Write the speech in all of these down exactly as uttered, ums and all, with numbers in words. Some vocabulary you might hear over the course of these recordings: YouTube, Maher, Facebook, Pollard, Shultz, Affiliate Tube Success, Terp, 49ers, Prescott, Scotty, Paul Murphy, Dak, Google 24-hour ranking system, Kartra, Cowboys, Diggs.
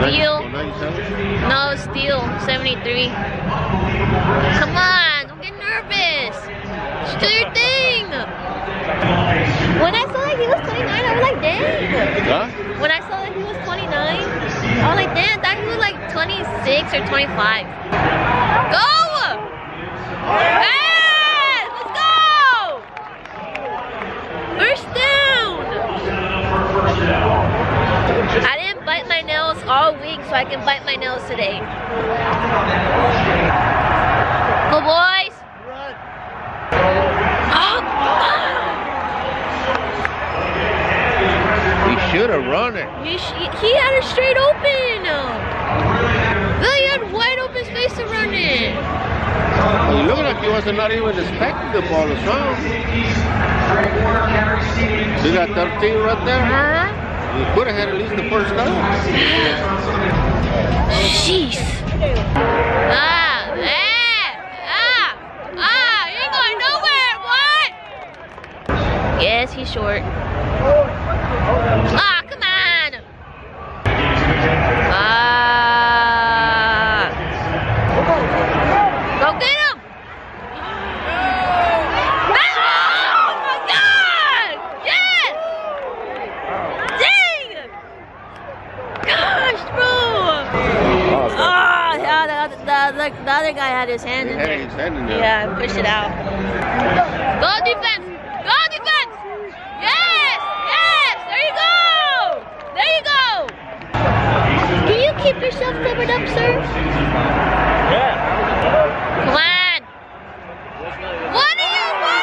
steal. No, steal. seventy-three. Come on. Don't get nervous. Just do your thing. When I saw that he was twenty-nine, I was like, dang. Huh? When I saw that he was twenty-nine, I was like, damn. I thought he was like twenty-six or twenty-five. Go! Hey! First down! I didn't bite my nails all week, so I can bite my nails today. Go boys! Run. Oh, he should have run it. He, he had it straight open. Really had wide open space to run it. He looked like he was not even expecting the ball to come. We got thirteen right there. Uh-huh. We could have had at least the first down. Jeez. Ah, yeah. Ah, ah, you're going nowhere, boy. Yes, he's short. Ah, come on. Ah. Go get him. The, the other guy had his hand, in, had there. His hand in there. Yeah, push it out. Go defense! Go defense! Yes! Yes! There you go! There you go! Do you keep yourself covered up, sir? Yeah. Come on! What are you, what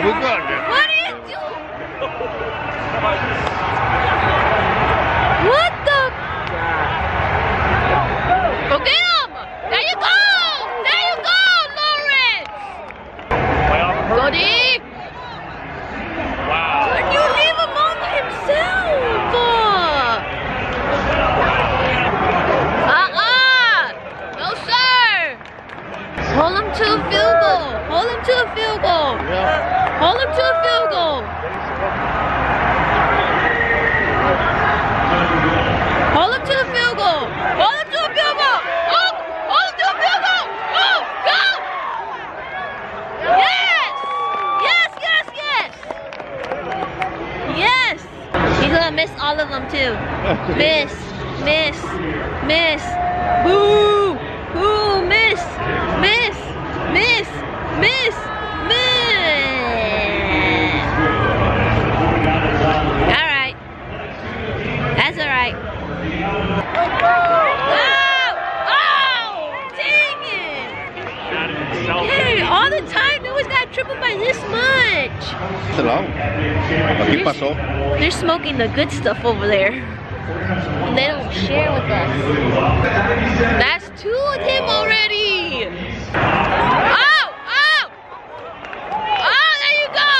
are you doing? Here we go now. What are you doing? What the? Go get him! There you go! There you go, Lawrence! Go deep! Wow. Can you leave him on himself? Uh-uh! No, sir! Hold him to a field goal! Hold him to a field goal! Hold him to a field goal! Hold him to the field goal! Hold him to the field goal! Yes! Yes, yes, yes! Yes! He's gonna miss all of them too. Miss, miss, miss, boo, boo, miss, miss, miss, miss, miss. Alright. That's alright. Oh! Oh! Dang it! Hey, all the time! Triple by this much. They're, they're smoking the good stuff over there. And they don't share with us. That's two of them already. Oh, oh, oh! There you go.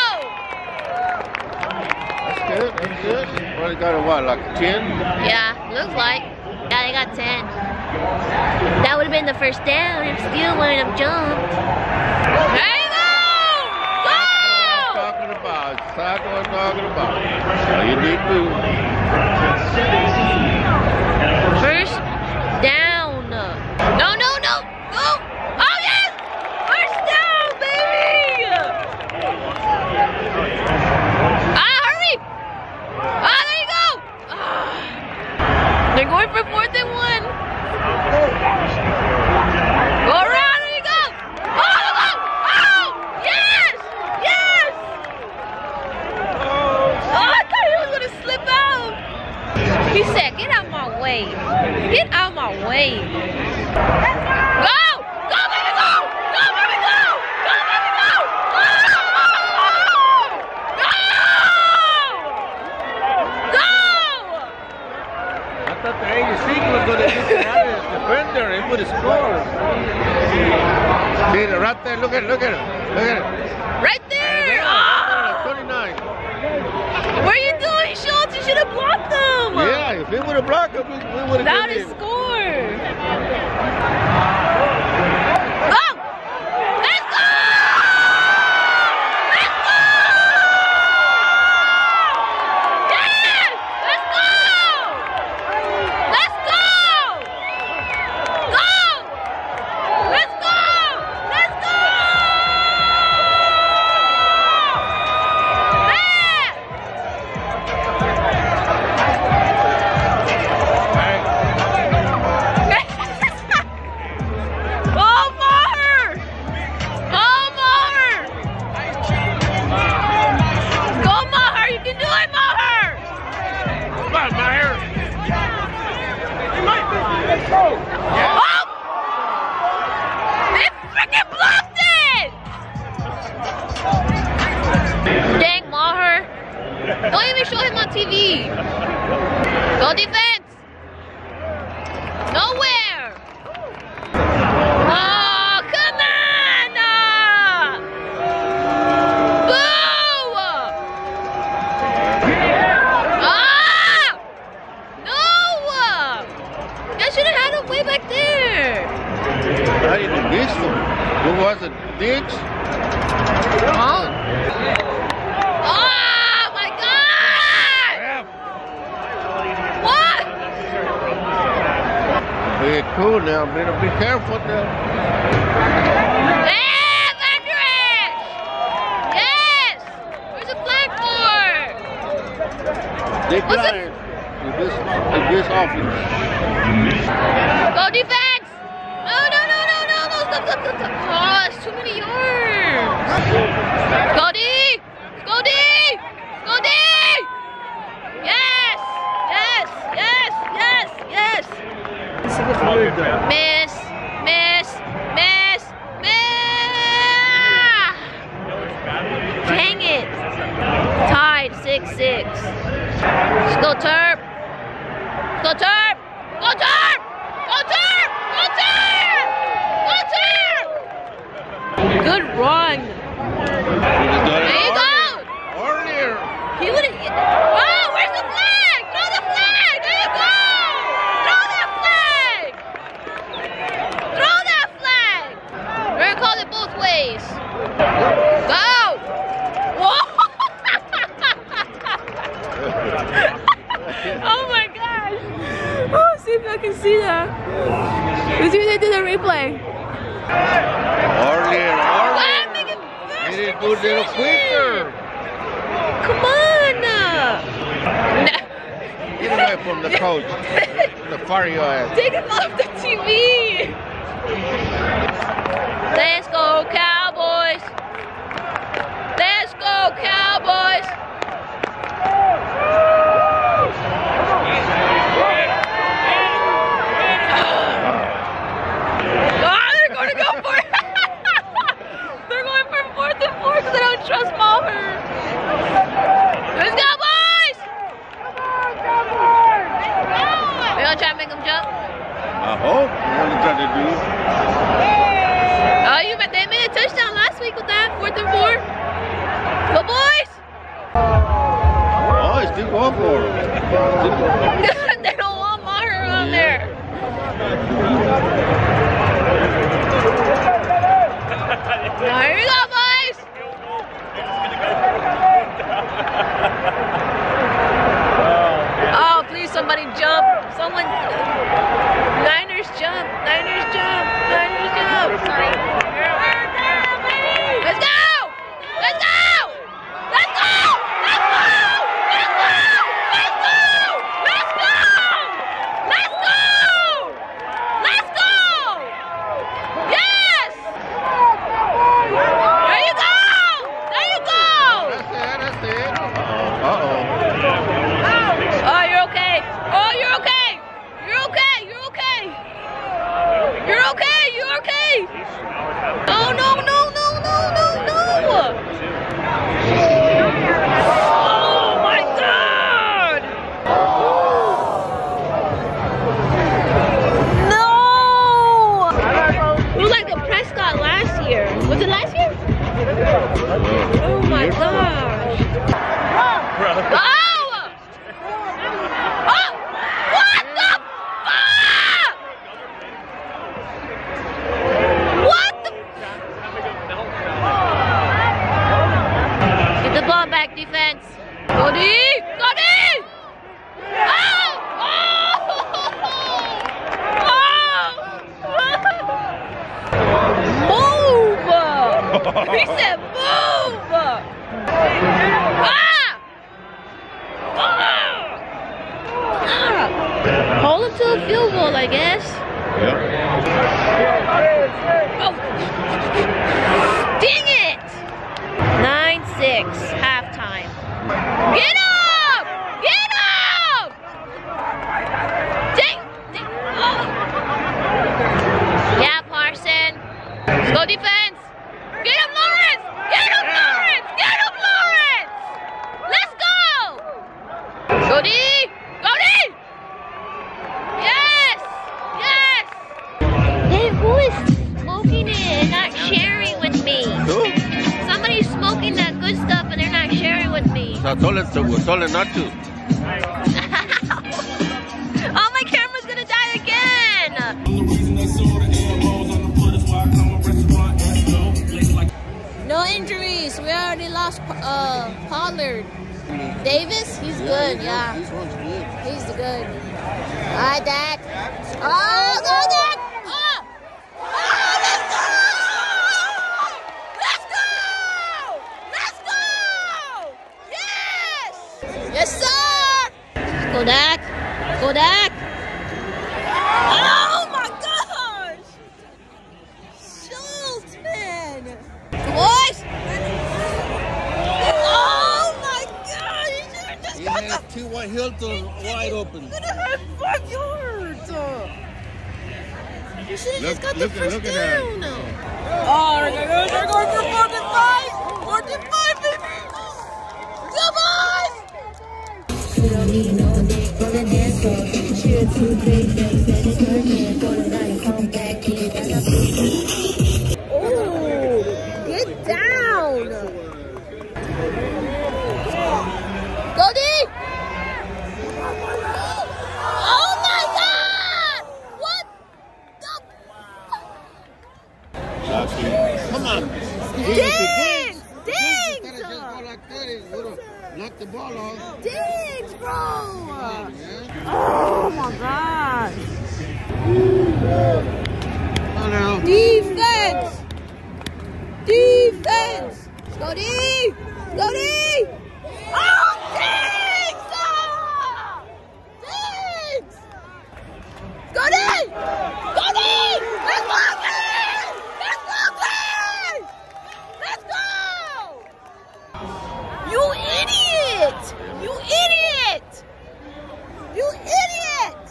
That's good. That's good. Well, they got a what, like ten? Yeah, looks like. Yeah, they got ten. That would have been the first down if Steele wouldn't have jumped. Hey. Taco I'm talking about. All you need food. First down. No, no, no. Go. Oh, yes. First down, baby. Ah, hurry. Ah, there you go. Ah. They're going for fourth and one. Go around. There you go. Oh, go. Oh, yes. Yes. Oh, I thought he was gonna slip out. He said, get out my way. Get out my way. Go! Go, baby, go! Go, baby, go! Go, baby, go! Go! Go! Go! I thought the A D C was gonna get it out of his defender and put a score. See, right there, look at it, look at it, look at it. Right there! Oh. twenty-nine. What are you doing, Schultz? You should have blocked them! Yeah, if he would have blocked them, we would have that is score! Oh! Let's go! Let's go! Yes! Let's go! played against them. Who was it? Diggs? Huh? Oh my God! Yeah. What? Be cool now, better be careful now. Yes, accurate! Yes! Where's the play for? They got it. If this, if this offense. Go defense! Oh, it's too many yards. Scotty! Scotty! Scotty! Yes! Yes! Yes! Yes! Yes! Miss! Miss! Miss! Miss! Dang it! Tied six six. Let's go Terp! Let's go Terp! Go Terp! Go Terp! Go Terp! Go Terp! Good run. There you go. Earlier. He would have. Oh, where's the flag? Throw the flag. There you go. Throw that flag. Throw that flag. We're gonna call it both ways. Go. Whoa. Oh my gosh. Oh, see if I can see that. Let's see if they did a replay. Earlier, earlier. He didn't put it in quicker. Come on. No. Get away from the coach. The fire your ass. Take him off the T V. Let's go, Cowboys. Let's go, Cowboys. Trust Palmer. Let's go, boys! Come on, come on! We're gonna try to make him jump. I hope. We're gonna try to do it. Oh, you bet they made a touchdown last week with that fourth and four. Go, boys! Oh, it's too long for him. They don't want Maher on there. Now here we go. Oh, please, somebody jump. Someone. Niners jump. Niners jump. Niners jump. Let's go. Let's go. Let's go. Let's go. Let's go. Let's go. Let's go. Let's go. Let's go. Yes. There you go. There you go. That's it. That's it. Uh-oh. Oh, you're okay. Oh, you're okay. You're okay. You're okay. You're okay. You're okay. Oh, no, no, no, no, no, no. Oh, my God. No. It was like the Prescott last year. Was it last year? Oh, my gosh. Ah! I told it to, I told it not to. Oh, my camera's gonna die again! lost uh, Pollard. Davis, he's yeah, good, yeah. This one's good. He's good. All right, Dak. Oh, go Dak! Oh! Oh, let's go! Let's go! Let's go! Yes! Yes, sir! Go Dak! Go Dak! Oh, my gosh! Shultz, man! Boys! He had Hilton wide open. He's gonna have five yards. You should have just got the first down. Oh, they're going for forty-five. forty-five, baby. Come on. We don't need no dick for the dance floor. She's too big, baby. It's her hand for the night. Come back here. That's a big one. Oh, get down. Go deep. Come on. Diggs! Diggs! Knock the ball off. Diggs, bro! Oh, my God. Come on. Defense! Defense! Go D! Go D! Oh, Diggs! Oh! Diggs! Go D! Go D! Let's go! You idiot! You idiot!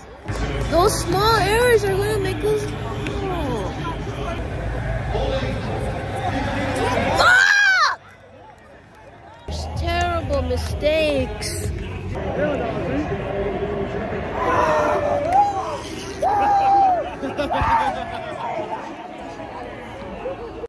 Those small errors are going to make us... Oh. Fuck! There's terrible mistakes.